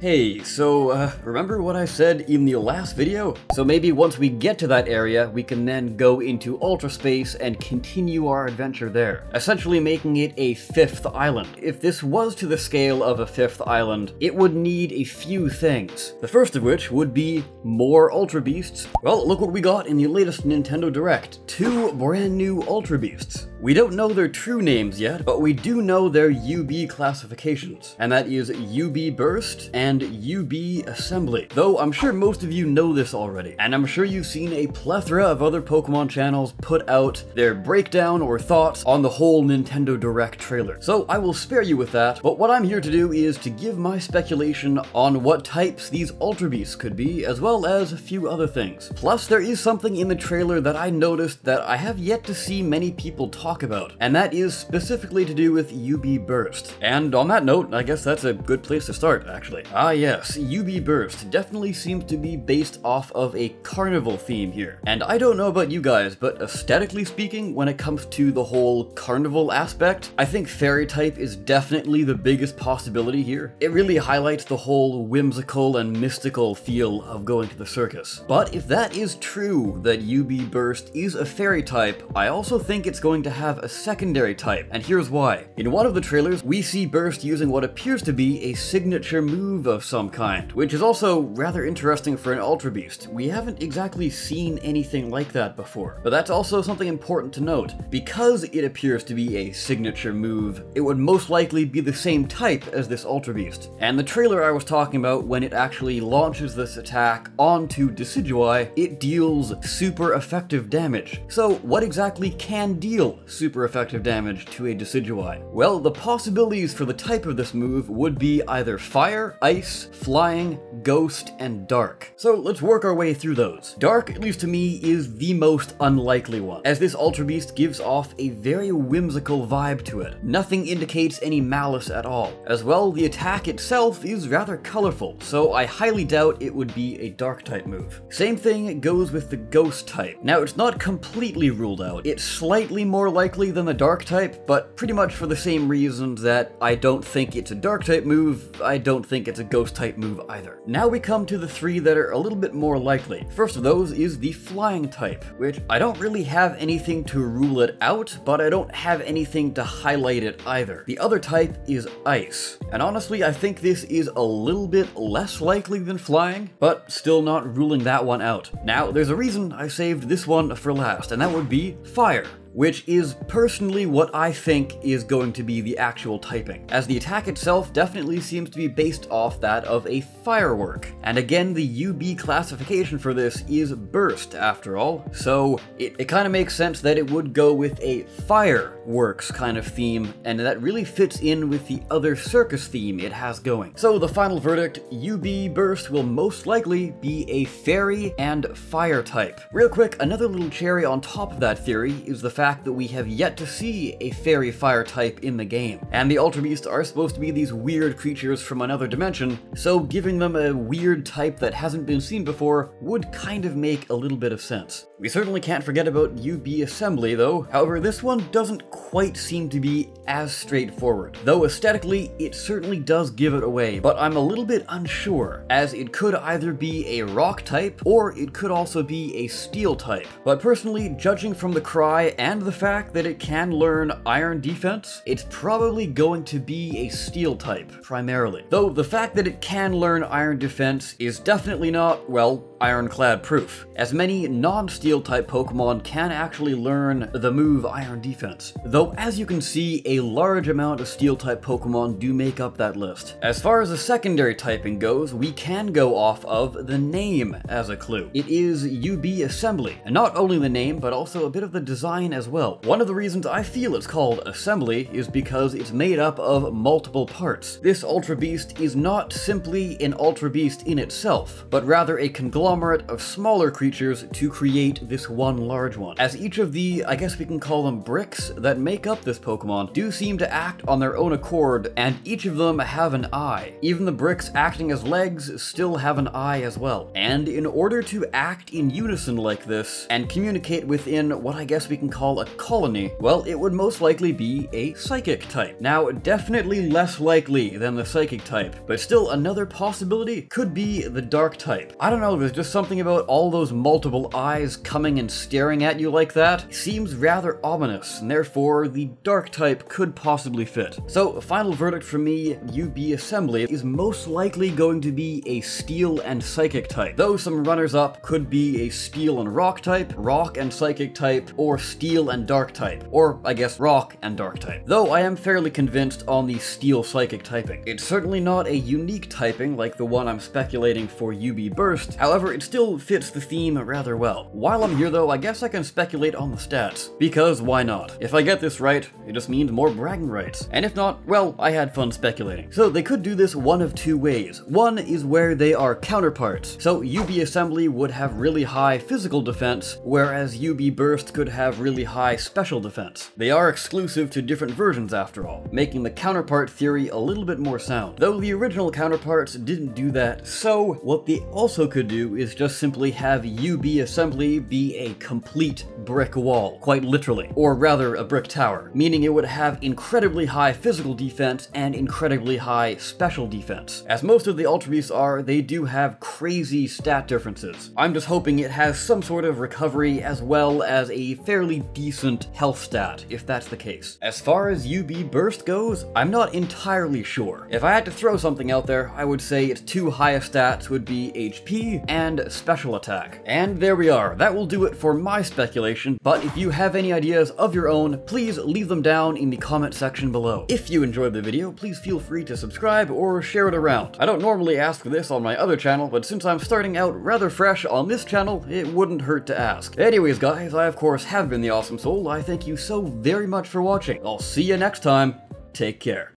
Hey, so remember what I said in the last video? So maybe once we get to that area, we can then go into Ultra Space and continue our adventure there, essentially making it a fifth island. If this was to the scale of a fifth island, it would need a few things. The first of which would be more Ultra Beasts. Well, look what we got in the latest Nintendo Direct. 2 brand new Ultra Beasts. We don't know their true names yet, but we do know their UB classifications, and that is UB Burst and UB Assembly, though I'm sure most of you know this already, and I'm sure you've seen a plethora of other Pokemon channels put out their breakdown or thoughts on the whole Nintendo Direct trailer, so I will spare you with that, but what I'm here to do is to give my speculation on what types these Ultra Beasts could be, as well as a few other things. Plus, there is something in the trailer that I noticed that I have yet to see many people talk about, and that is specifically to do with UB Burst. And on that note, I guess that's a good place to start, actually. Ah yes, UB Burst definitely seems to be based off of a carnival theme here. And I don't know about you guys, but aesthetically speaking, when it comes to the whole carnival aspect, I think fairy type is definitely the biggest possibility here. It really highlights the whole whimsical and mystical feel of going to the circus. But if that is true, that UB Burst is a fairy type, I also think it's going to have a secondary type, and here's why. In one of the trailers, we see Burst using what appears to be a signature move of some kind, which is also rather interesting for an Ultra Beast. We haven't exactly seen anything like that before, but that's also something important to note. Because it appears to be a signature move, it would most likely be the same type as this Ultra Beast. And the trailer I was talking about, when it actually launches this attack onto Decidueye, it deals super effective damage. So what exactly can deal super effective damage to a Decidueye? Well, the possibilities for the type of this move would be either fire, ice, flying, ghost, and dark. So let's work our way through those. Dark, at least to me, is the most unlikely one, as this Ultra Beast gives off a very whimsical vibe to it. Nothing indicates any malice at all. As well, the attack itself is rather colorful, so I highly doubt it would be a dark type move. Same thing goes with the ghost type. Now, it's not completely ruled out. It's slightly more likely than the dark type, but pretty much for the same reasons that I don't think it's a dark type move, I don't think it's a ghost type move either. Now we come to the three that are a little bit more likely. First of those is the flying type, which I don't really have anything to rule it out, but I don't have anything to highlight it either. The other type is ice, and honestly I think this is a little bit less likely than flying, but still not ruling that one out. Now there's a reason I saved this one for last, and that would be fire, which is personally what I think is going to be the actual typing, as the attack itself definitely seems to be based off that of a firework. And again, the UB classification for this is burst after all, so it kind of makes sense that it would go with a fireworks kind of theme, and that really fits in with the other circus theme it has going. So the final verdict, UB Burst will most likely be a fairy and fire type. Real quick, another little cherry on top of that theory is the fact that we have yet to see a fairy fire type in the game, and the Ultra Beasts are supposed to be these weird creatures from another dimension, so giving them a weird type that hasn't been seen before would kind of make a little bit of sense. We certainly can't forget about UB Assembly though. However, this one doesn't quite seem to be as straightforward, though aesthetically it certainly does give it away, but I'm a little bit unsure, as it could either be a rock type or it could also be a steel type. But personally, judging from the cry and the fact that it can learn iron defense, it's probably going to be a steel type, primarily. Though the fact that it can learn iron defense is definitely not, well, ironclad proof, as many non-steel type Pokemon can actually learn the move iron defense. Though as you can see, a large amount of steel type Pokemon do make up that list. As far as the secondary typing goes, we can go off of the name as a clue. It is UB Assembly, and not only the name, but also a bit of the design as well. One of the reasons I feel it's called Assembly is because it's made up of multiple parts. This Ultra Beast is not simply an an Ultra Beast in itself, but rather a conglomerate of smaller creatures to create this one large one. As each of the, I guess we can call them bricks, that make up this Pokemon do seem to act on their own accord, and each of them have an eye. Even the bricks acting as legs still have an eye as well. And in order to act in unison like this, and communicate within what I guess we can call a colony, well, it would most likely be a psychic type. Now, definitely less likely than the psychic type, but still another possibility could be the dark type. I don't know, there's just something about all those multiple eyes coming and staring at you like that. It seems rather ominous, and therefore the dark type could possibly fit. So, final verdict from me, UB Assembly is most likely going to be a steel and psychic type, though some runners-up could be a steel and rock type, rock and psychic type, or steel and dark type, or I guess rock and dark type, though I am fairly convinced on the steel psychic typing. It's certainly not a unique typing like the one I'm speculating for UB Burst, however it still fits the theme rather well. While I'm here though, I guess I can speculate on the stats, because why not? If I get this right, it just means more bragging rights, and if not, well, I had fun speculating. So they could do this one of two ways. One is where they are counterparts, so UB Assembly would have really high physical defense, whereas UB Burst could have really high special defense. They are exclusive to different versions after all, making the counterpart theory a little bit more sound, though the original counterparts didn't do that. So what they also could do is just simply have UB Assembly be a complete brick wall, quite literally, or rather a brick tower, meaning it would have incredibly high physical defense and incredibly high special defense. As most of the Ultra Beasts are, they do have crazy stat differences. I'm just hoping it has some sort of recovery as well as a fairly decent health stat, if that's the case. As far as UB Burst goes, I'm not entirely sure. If I had to throw something out there, I would say its two highest stats would be HP and special attack. And there we are, that will do it for my speculation, but if you have any ideas of your own, please leave them down in the comment section below. If you enjoyed the video, please feel free to subscribe or share it around. I don't normally ask this on my other channel, but since I'm starting out rather fresh on this channel, it wouldn't hurt to ask. Anyways guys, I of course have been the Awesome Soul. I thank you so very much for watching. I'll see you next time. Take care.